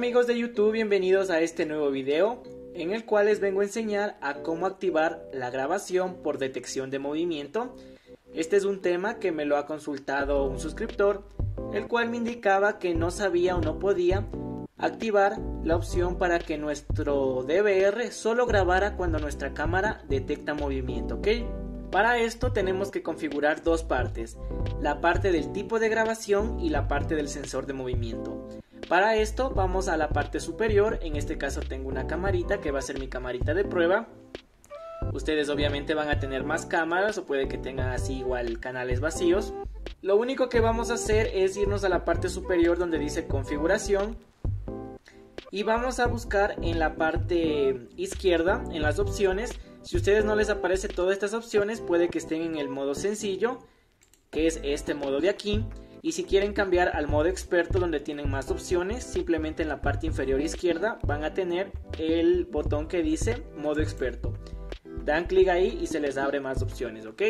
amigos de YouTube, bienvenidos a este nuevo video en el cual les vengo a enseñar a cómo activar la grabación por detección de movimiento. Este es un tema que me lo ha consultado un suscriptor, el cual me indicaba que no sabía o no podía activar la opción para que nuestro DVR solo grabara cuando nuestra cámara detecta movimiento, ¿ok? Para esto tenemos que configurar dos partes, la parte del tipo de grabación y la parte del sensor de movimiento. Para esto vamos a la parte superior, en este caso tengo una camarita que va a ser mi camarita de prueba. Ustedes obviamente van a tener más cámaras o puede que tengan así igual canales vacíos. Lo único que vamos a hacer es irnos a la parte superior donde dice configuración y vamos a buscar en la parte izquierda, en las opciones. Si a ustedes no les aparece todas estas opciones, puede que estén en el modo sencillo, que es este modo de aquí. Y si quieren cambiar al modo experto donde tienen más opciones, simplemente en la parte inferior izquierda van a tener el botón que dice modo experto. Dan clic ahí y se les abre más opciones, ¿ok?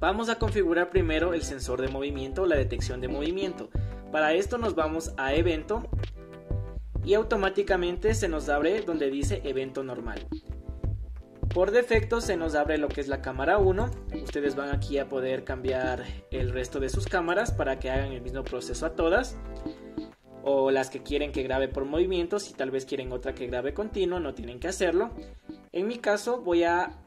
Vamos a configurar primero el sensor de movimiento, la detección de movimiento. Para esto nos vamos a evento y automáticamente se nos abre donde dice evento normal. Por defecto se nos abre lo que es la cámara 1, ustedes van aquí a poder cambiar el resto de sus cámaras para que hagan el mismo proceso a todas, o las que quieren que grabe por movimiento, si tal vez quieren otra que grabe continuo no tienen que hacerlo. En mi caso voy a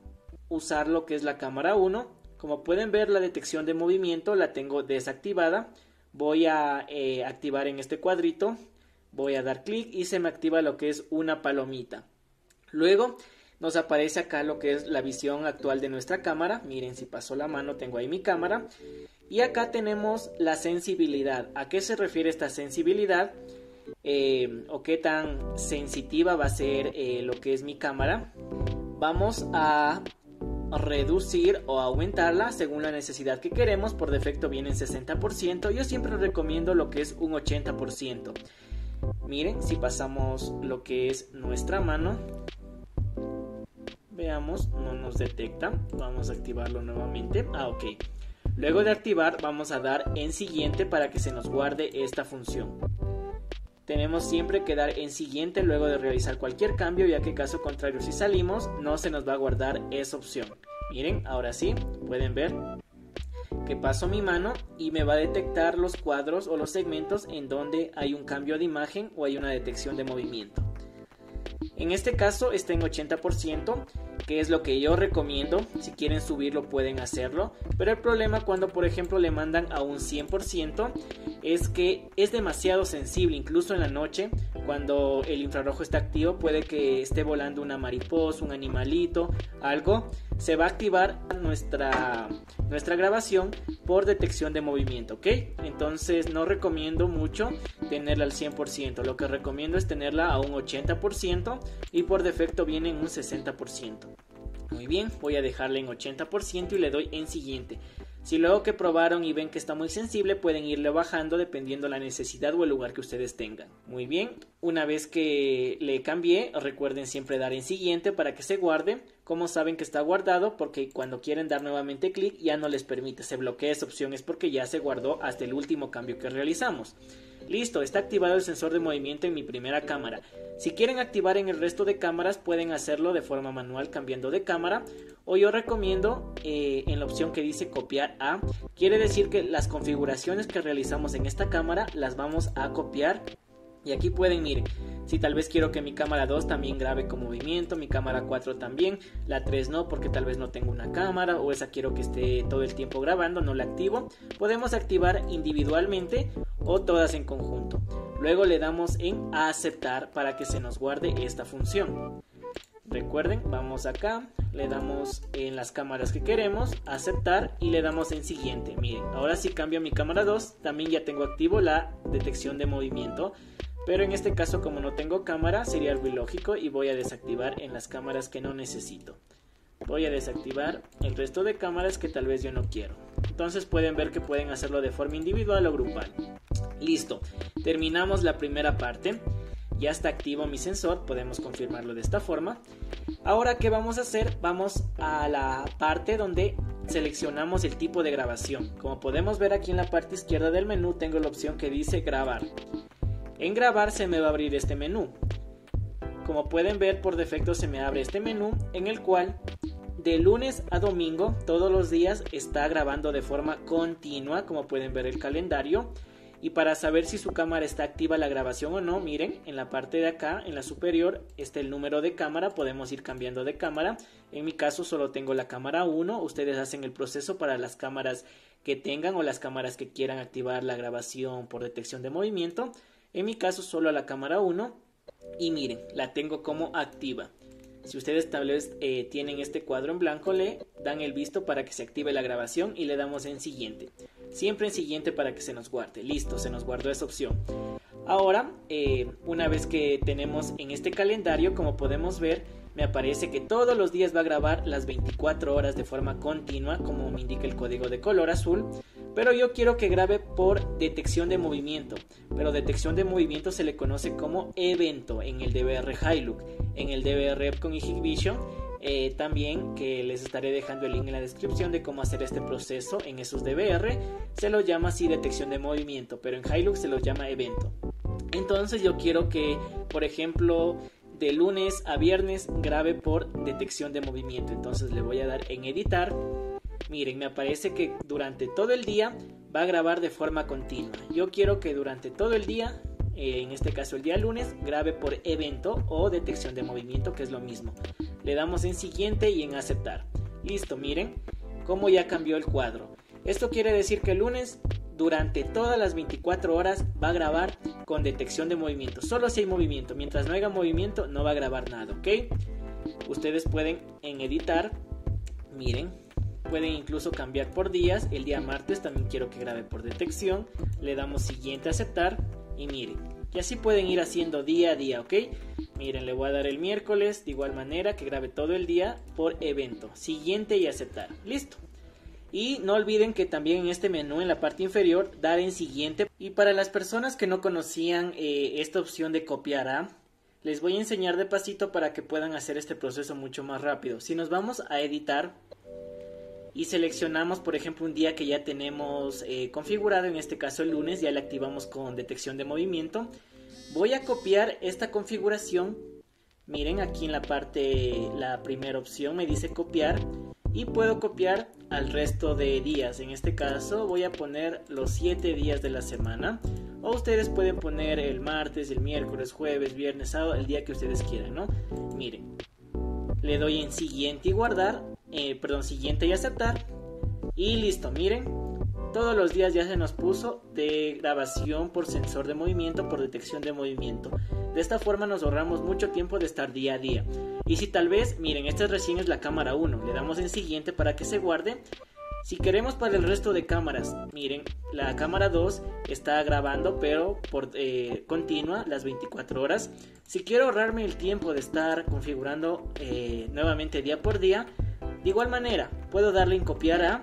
usar lo que es la cámara 1, como pueden ver la detección de movimiento la tengo desactivada, voy a activar en este cuadrito, voy a dar clic y se me activa lo que es una palomita. Luego nos aparece acá lo que es la visión actual de nuestra cámara. Miren, si pasó la mano tengo ahí mi cámara. Y acá tenemos la sensibilidad. ¿A qué se refiere esta sensibilidad? O qué tan sensitiva va a ser lo que es mi cámara. Vamos a reducir o aumentarla según la necesidad que queremos. Por defecto viene en 60%. Yo siempre recomiendo lo que es un 80%. Miren, si pasamos lo que es nuestra mano, veamos, no nos detecta, vamos a activarlo nuevamente, ok. Luego de activar vamos a dar en siguiente para que se nos guarde esta función. Tenemos siempre que dar en siguiente luego de realizar cualquier cambio, ya que caso contrario si salimos no se nos va a guardar esa opción. Miren, ahora sí, pueden ver que paso mi mano y me va a detectar los cuadros o los segmentos en donde hay un cambio de imagen o hay una detección de movimiento. En este caso está en 80%, que es lo que yo recomiendo. Si quieren subirlo pueden hacerlo, pero el problema cuando por ejemplo le mandan a un 100% es que es demasiado sensible, incluso en la noche cuando el infrarrojo está activo puede que esté volando una mariposa, un animalito, algo, se va a activar nuestra grabación por detección de movimiento, ¿ok? Entonces no recomiendo mucho tenerla al 100%, lo que recomiendo es tenerla a un 80% y por defecto viene en un 60%. Muy bien, voy a dejarla en 80% y le doy en siguiente. Si luego que probaron y ven que está muy sensible pueden irle bajando dependiendo la necesidad o el lugar que ustedes tengan. Muy bien, una vez que le cambié recuerden siempre dar en siguiente para que se guarde. Como saben que está guardado porque cuando quieren dar nuevamente clic ya no les permite, se bloquea esa opción, es porque ya se guardó hasta el último cambio que realizamos. Listo, está activado el sensor de movimiento en mi primera cámara. Si quieren activar en el resto de cámaras pueden hacerlo de forma manual cambiando de cámara, o yo recomiendo en la opción que dice copiar a, quiere decir que las configuraciones que realizamos en esta cámara las vamos a copiar. Y aquí pueden, miren, si tal vez quiero que mi cámara 2 también grabe con movimiento, mi cámara 4 también, la 3 no porque tal vez no tengo una cámara o esa quiero que esté todo el tiempo grabando, no la activo. Podemos activar individualmente o todas en conjunto. Luego le damos en aceptar para que se nos guarde esta función. Recuerden, vamos acá, le damos en las cámaras que queremos, aceptar y le damos en siguiente. Miren, ahora si cambio mi cámara 2, también ya tengo activo la detección de movimiento. Pero en este caso como no tengo cámara sería algo ilógico y voy a desactivar en las cámaras que no necesito. Voy a desactivar el resto de cámaras que tal vez yo no quiero. Entonces pueden ver que pueden hacerlo de forma individual o grupal. Listo, terminamos la primera parte. Ya está activo mi sensor, podemos confirmarlo de esta forma. Ahora, ¿qué vamos a hacer? Vamos a la parte donde seleccionamos el tipo de grabación. Como podemos ver aquí en la parte izquierda del menú tengo la opción que dice grabar. En grabar se me va a abrir este menú. Como pueden ver, por defecto se me abre este menú en el cual de lunes a domingo, todos los días, está grabando de forma continua, como pueden ver el calendario. Y para saber si su cámara está activa la grabación o no, miren, en la parte de acá, en la superior, está el número de cámara, podemos ir cambiando de cámara. En mi caso solo tengo la cámara 1, ustedes hacen el proceso para las cámaras que tengan o las cámaras que quieran activar la grabación por detección de movimiento. En mi caso solo la cámara 1 y miren, la tengo como activa. Si ustedes tal vez tienen este cuadro en blanco, le dan el visto para que se active la grabación y le damos en siguiente. Siempre en siguiente para que se nos guarde. Listo, se nos guardó esa opción. Ahora, una vez que tenemos en este calendario, como podemos ver, me aparece que todos los días va a grabar las 24 horas de forma continua, como me indica el código de color azul. Pero yo quiero que grabe por detección de movimiento, pero detección de movimiento se le conoce como evento en el DVR Hilook, en el DVR Epcom y Hikvision, también que les estaré dejando el link en la descripción de cómo hacer este proceso en esos DVR, se lo llama así detección de movimiento, pero en Hilook se lo llama evento. Entonces yo quiero que, por ejemplo, de lunes a viernes grabe por detección de movimiento, entonces le voy a dar en editar. Miren, me aparece que durante todo el día va a grabar de forma continua. Yo quiero que durante todo el día, en este caso el día lunes, grabe por evento o detección de movimiento, que es lo mismo. Le damos en siguiente y en aceptar. Listo, miren cómo ya cambió el cuadro. Esto quiere decir que el lunes, durante todas las 24 horas, va a grabar con detección de movimiento. Solo si hay movimiento. Mientras no haya movimiento, no va a grabar nada, ¿ok? Ustedes pueden en editar, miren. Pueden incluso cambiar por días, el día martes también quiero que grabe por detección, le damos siguiente, aceptar y miren, y así pueden ir haciendo día a día, ¿ok? Miren, le voy a dar el miércoles, de igual manera que grabe todo el día por evento, siguiente y aceptar, listo. Y no olviden que también en este menú en la parte inferior, dar en siguiente. Y para las personas que no conocían esta opción de copiar a, les voy a enseñar de pasito para que puedan hacer este proceso mucho más rápido. Si nos vamos a editar y seleccionamos por ejemplo un día que ya tenemos configurado, en este caso el lunes, ya le activamos con detección de movimiento. Voy a copiar esta configuración, miren aquí en la parte, la primera opción me dice copiar y puedo copiar al resto de días, en este caso voy a poner los 7 días de la semana o ustedes pueden poner el martes, el miércoles, jueves, viernes, sábado, el día que ustedes quieran, ¿no? Miren, le doy en siguiente y guardar. Siguiente y aceptar y listo, miren, todos los días ya se nos puso de grabación por sensor de movimiento, por detección de movimiento. De esta forma nos ahorramos mucho tiempo de estar día a día. Y si tal vez, miren, esta recién es la cámara 1, le damos en siguiente para que se guarde. Si queremos para el resto de cámaras, miren, la cámara 2 está grabando pero por continua las 24 horas. Si quiero ahorrarme el tiempo de estar configurando nuevamente día por día, de igual manera, puedo darle en copiar a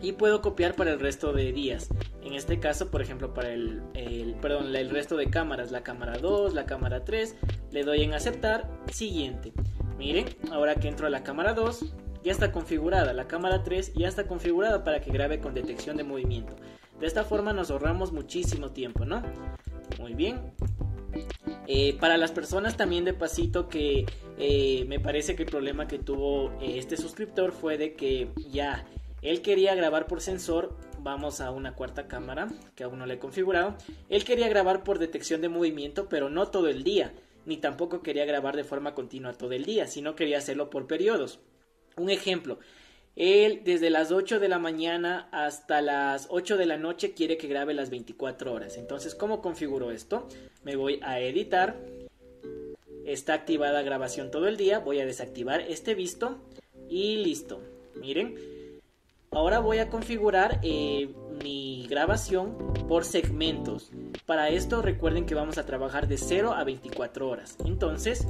y puedo copiar para el resto de días. En este caso, por ejemplo, para el resto de cámaras, la cámara 2, la cámara 3, le doy en aceptar, siguiente. Miren, ahora que entro a la cámara 2, ya está configurada, la cámara 3 ya está configurada para que grabe con detección de movimiento. De esta forma nos ahorramos muchísimo tiempo, ¿no? Muy bien. Para las personas también de pasito que me parece que el problema que tuvo este suscriptor fue de que ya él quería grabar por sensor, vamos a una cuarta cámara que aún no le he configurado, él quería grabar por detección de movimiento pero no todo el día, ni tampoco quería grabar de forma continua todo el día, sino quería hacerlo por periodos. Un ejemplo, él desde las 8 de la mañana hasta las 8 de la noche quiere que grabe las 24 horas. Entonces, ¿cómo configuro esto? Me voy a editar. Está activada grabación todo el día. Voy a desactivar este visto. Y listo. Miren. Ahora voy a configurar mi grabación por segmentos. Para esto recuerden que vamos a trabajar de 0 a 24 horas. Entonces,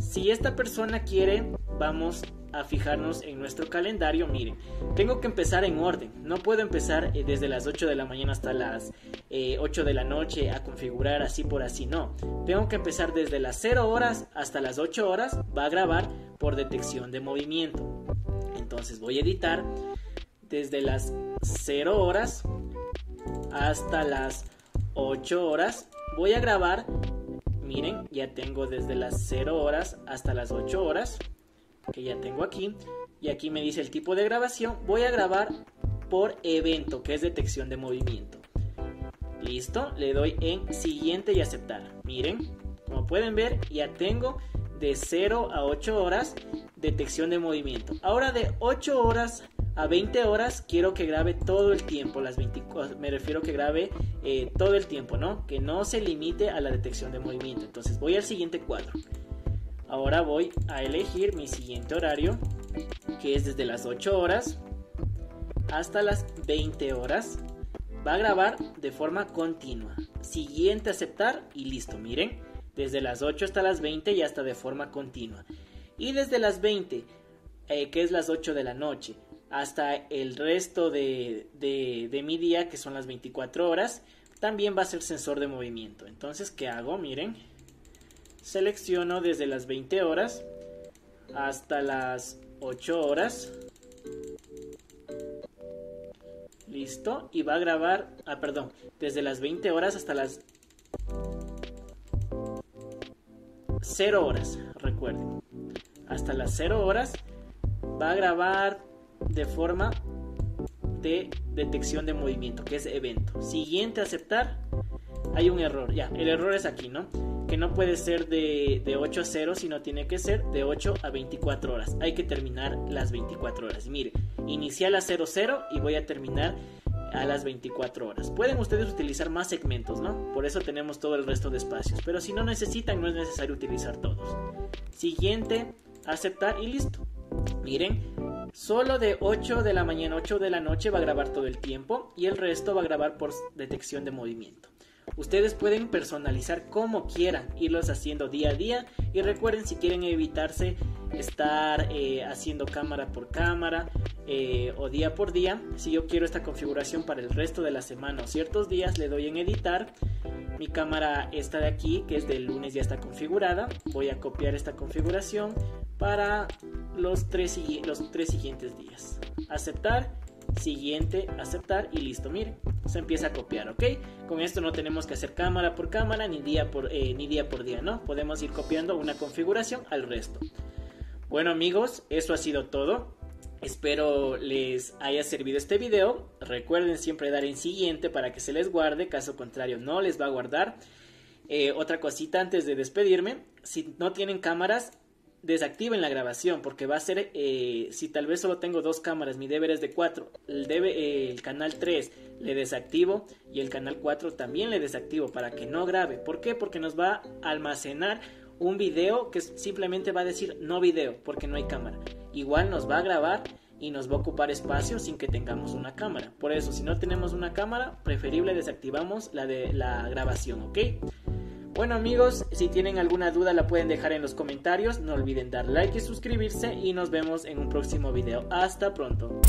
si esta persona quiere, vamos a fijarnos en nuestro calendario. Miren, tengo que empezar en orden, no puedo empezar desde las 8 de la mañana hasta las 8 de la noche a configurar así por así, no, tengo que empezar desde las 0 horas hasta las 8 horas, va a grabar por detección de movimiento. Entonces voy a editar desde las 0 horas hasta las 8 horas voy a grabar. Miren, ya tengo desde las 0 horas hasta las 8 horas, que ya tengo aquí. Y aquí me dice el tipo de grabación. Voy a grabar por evento, que es detección de movimiento. Listo, le doy en siguiente y aceptar. Miren, como pueden ver, ya tengo de 0 a 8 horas detección de movimiento. Ahora de 8 horas a 20 horas quiero que grabe todo el tiempo, las 24, me refiero que grabe todo el tiempo, ¿no? Que no se limite a la detección de movimiento. Entonces voy al siguiente cuadro. Ahora voy a elegir mi siguiente horario, que es desde las 8 horas hasta las 20 horas. Va a grabar de forma continua. Siguiente, aceptar y listo. Miren, desde las 8 hasta las 20 ya está de forma continua. Y desde las 20, que es las 8 de la noche, hasta el resto de mi día, que son las 24 horas, también va a ser sensor de movimiento. Entonces, ¿qué hago? Miren, selecciono desde las 20 horas hasta las 8 horas. Listo, y va a grabar, desde las 20 horas hasta las 0 horas, recuerden. Hasta las 0 horas va a grabar de forma de detección de movimiento, que es evento. Siguiente, aceptar. Hay un error, ya, el error es aquí, ¿no? Que no puede ser de 8 a 0, sino tiene que ser de 8 a 24 horas. Hay que terminar las 24 horas. Mire, inicié a las 00 y voy a terminar a las 24 horas. Pueden ustedes utilizar más segmentos, ¿no? Por eso tenemos todo el resto de espacios. Pero si no necesitan, no es necesario utilizar todos. Siguiente, aceptar y listo. Miren, solo de 8 de la mañana a 8 de la noche va a grabar todo el tiempo y el resto va a grabar por detección de movimiento. Ustedes pueden personalizar como quieran, irlos haciendo día a día, y recuerden, si quieren evitarse estar haciendo cámara por cámara o día por día, si yo quiero esta configuración para el resto de la semana o ciertos días, le doy en editar. Mi cámara esta de aquí, que es del lunes, ya está configurada. Voy a copiar esta configuración para los tres siguientes días. Aceptar, siguiente, aceptar y listo. Miren, se empieza a copiar, ¿ok? Con esto no tenemos que hacer cámara por cámara ni día por día, ¿no? Podemos ir copiando una configuración al resto. Bueno amigos, eso ha sido todo. Espero les haya servido este video. Recuerden siempre dar en siguiente para que se les guarde, caso contrario no les va a guardar. Otra cosita antes de despedirme, si no tienen cámaras, desactiven la grabación, porque va a ser, si tal vez solo tengo 2 cámaras, mi DVR es de 4, el canal 3 le desactivo y el canal 4 también le desactivo para que no grabe. ¿Por qué? Porque nos va a almacenar un video que simplemente va a decir no video, porque no hay cámara. Igual nos va a grabar y nos va a ocupar espacio sin que tengamos una cámara. Por eso, si no tenemos una cámara, preferible desactivamos la grabación, ¿ok? Bueno amigos, si tienen alguna duda la pueden dejar en los comentarios, no olviden dar like y suscribirse y nos vemos en un próximo video. Hasta pronto.